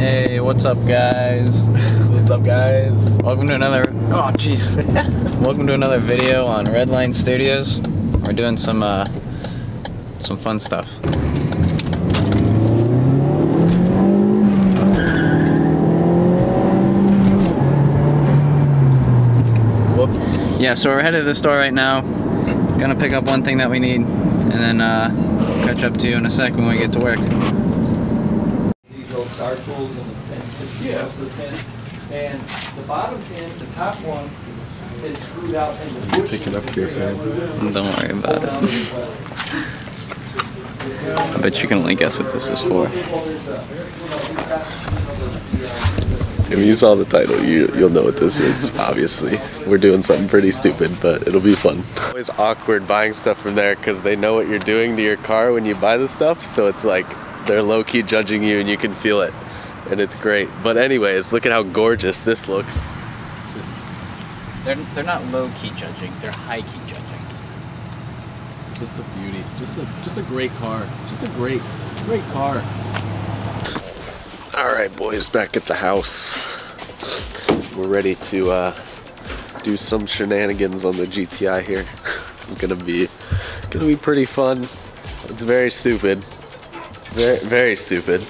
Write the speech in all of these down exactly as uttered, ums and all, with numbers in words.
Hey, what's up, guys? What's up, guys? Welcome to another. Oh, jeez. Welcome to another video on Redline Studios. We're doing some uh, some fun stuff. Whoop. Yeah, so we're headed to the store right now. Gonna pick up one thing that we need, and then uh, catch up to you in a sec when we get to work. Star tools and the pin, yeah. For the pin, and the bottom pin, the top one, is screwed out in the bush. Pick it up here, Sam. Don't worry about it. I bet you can only guess what this is for. If you saw the title, you, you'll know what this is, obviously. We're doing something pretty stupid, but it'll be fun. It's always awkward buying stuff from there because they know what you're doing to your car when you buy the stuff, so it's like, they're low-key judging you and you can feel it, and it's great. But anyways, look at how gorgeous this looks. Just they're, they're not low-key judging, they're high-key judging. It's just a beauty, just a, just a great car, just a great, great car. Alright boys, back at the house. We're ready to uh, do some shenanigans on the G T I here. This is gonna be, gonna be pretty fun. It's very stupid. Very, very stupid,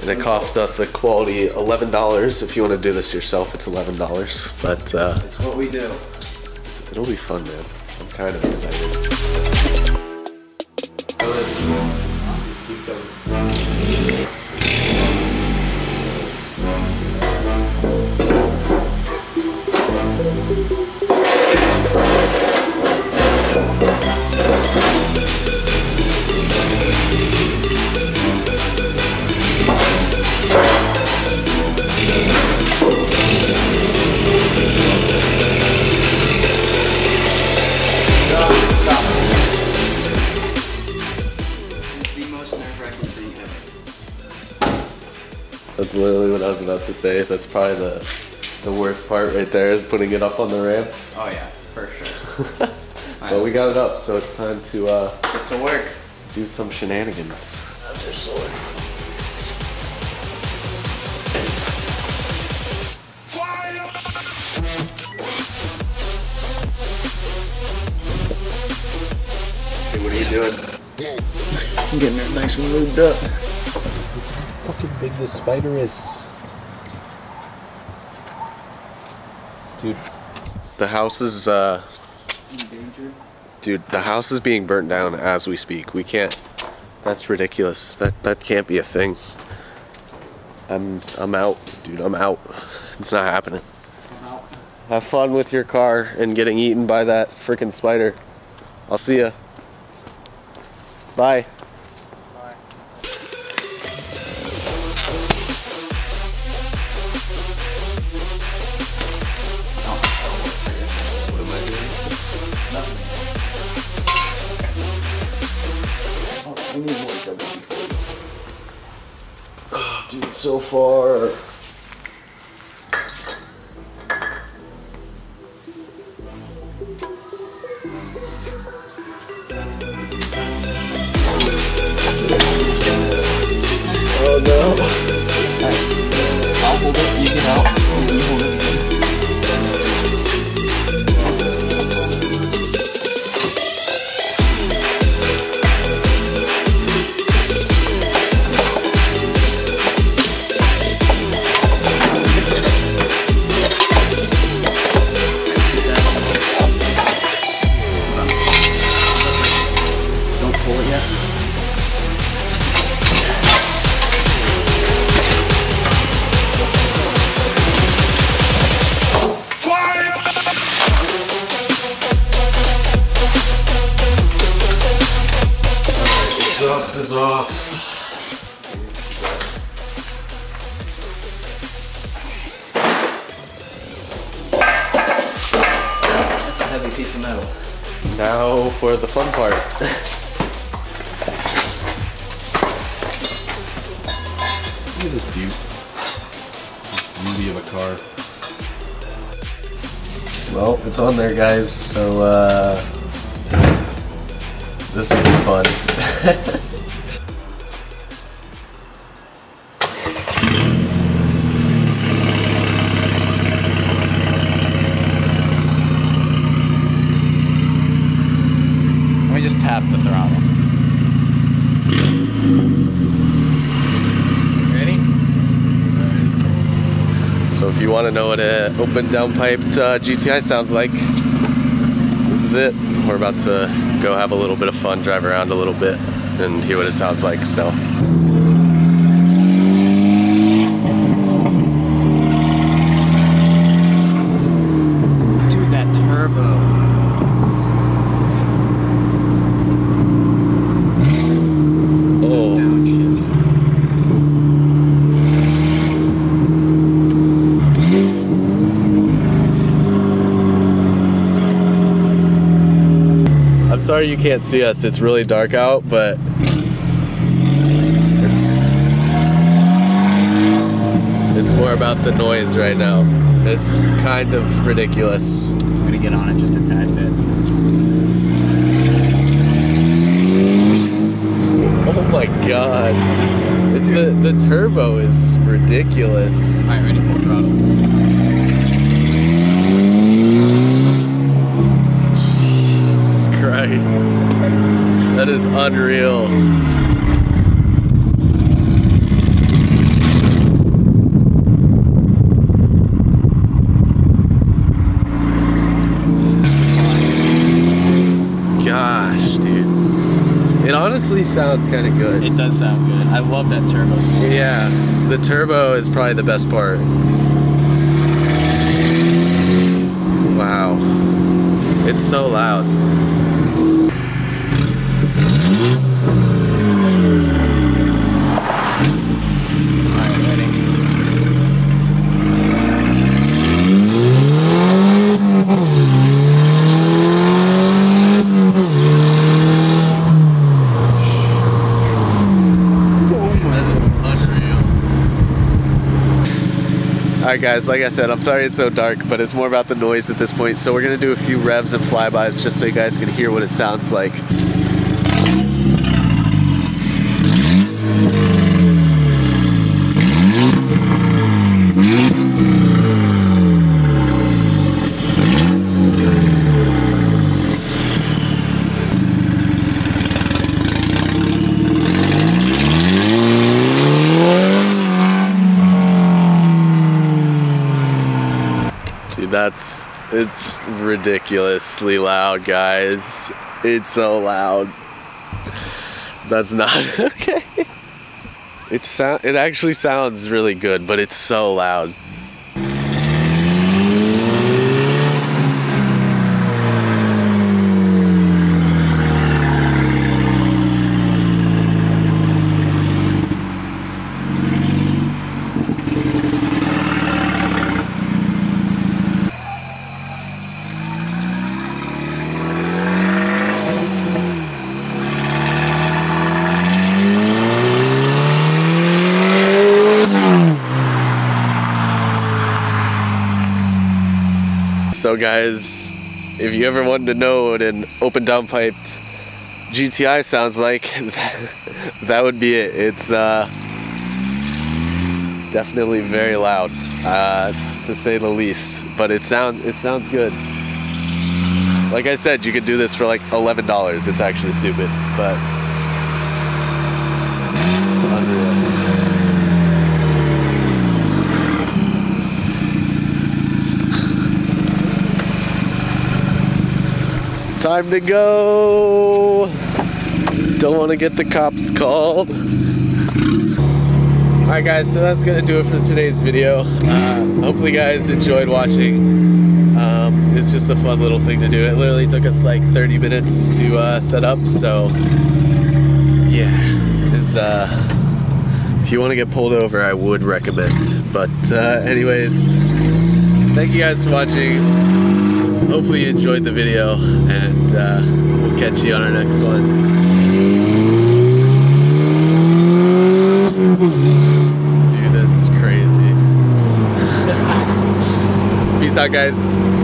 and it cost us a quality eleven dollars. If you want to do this yourself, it's eleven dollars, but uh, it's what we do. It'll be fun, man. I'm kind of excited. That's literally what I was about to say. That's probably the the worst part right there, is putting it up on the ramps. Oh yeah, for sure. But we got it up, so it's time to uh, get to work. Do some shenanigans. That's your sword. Hey, what are you doing? I'm getting it nice and lubed up. Look how big this spider is. Dude. The house is, uh... endangered. Dude, the house is being burnt down as we speak. We can't... That's ridiculous. That that can't be a thing. I'm, I'm out, dude. I'm out. It's not happening. I'm out. Have fun with your car and getting eaten by that freaking spider. I'll see ya. Bye. Dude, so far. Oh no. I'll hold it, you get out. You hold it. Exhaust is off. That's a heavy piece of metal. Now for the fun part. Look at this beauty. This beauty of a car. Well, it's on there, guys, so uh, this will be fun. So if you want to know what an open downpiped uh, G T I sounds like, this is it. We're about to go have a little bit of fun, drive around a little bit, and hear what it sounds like. So. Sorry you can't see us, it's really dark out, but it's, it's more about the noise right now. It's kind of ridiculous. I'm gonna get on it just a tad bit. Oh my god. It's the, the turbo is ridiculous. Alright, ready for throttle. That is unreal. Gosh, dude. It honestly sounds kind of good. It does sound good. I love that turbo speed. Yeah, the turbo is probably the best part. Wow. It's so loud. Alright guys, like I said, I'm sorry it's so dark, but it's more about the noise at this point, so we're going to do a few revs and flybys just so you guys can hear what it sounds like. That's, it's ridiculously loud, guys. It's so loud. That's not okay. It sound, it actually sounds really good, but it's so loud. So guys, if you ever wanted to know what an open downpiped G T I sounds like, that would be it. It's uh, definitely very loud, uh, to say the least, but it sounds it sounds good. Like I said, you could do this for like eleven dollars. It's actually stupid, but it's unreal. Time to go. Don't want to get the cops called. Alright guys, so that's going to do it for today's video. Uh, hopefully you guys enjoyed watching. Um, it's just a fun little thing to do. It literally took us like thirty minutes to uh, set up, so yeah. It's, uh, if you want to get pulled over, I would recommend. But uh, anyways, thank you guys for watching. Hopefully you enjoyed the video, and uh, we'll catch you on our next one. Dude, that's crazy. Peace out, guys.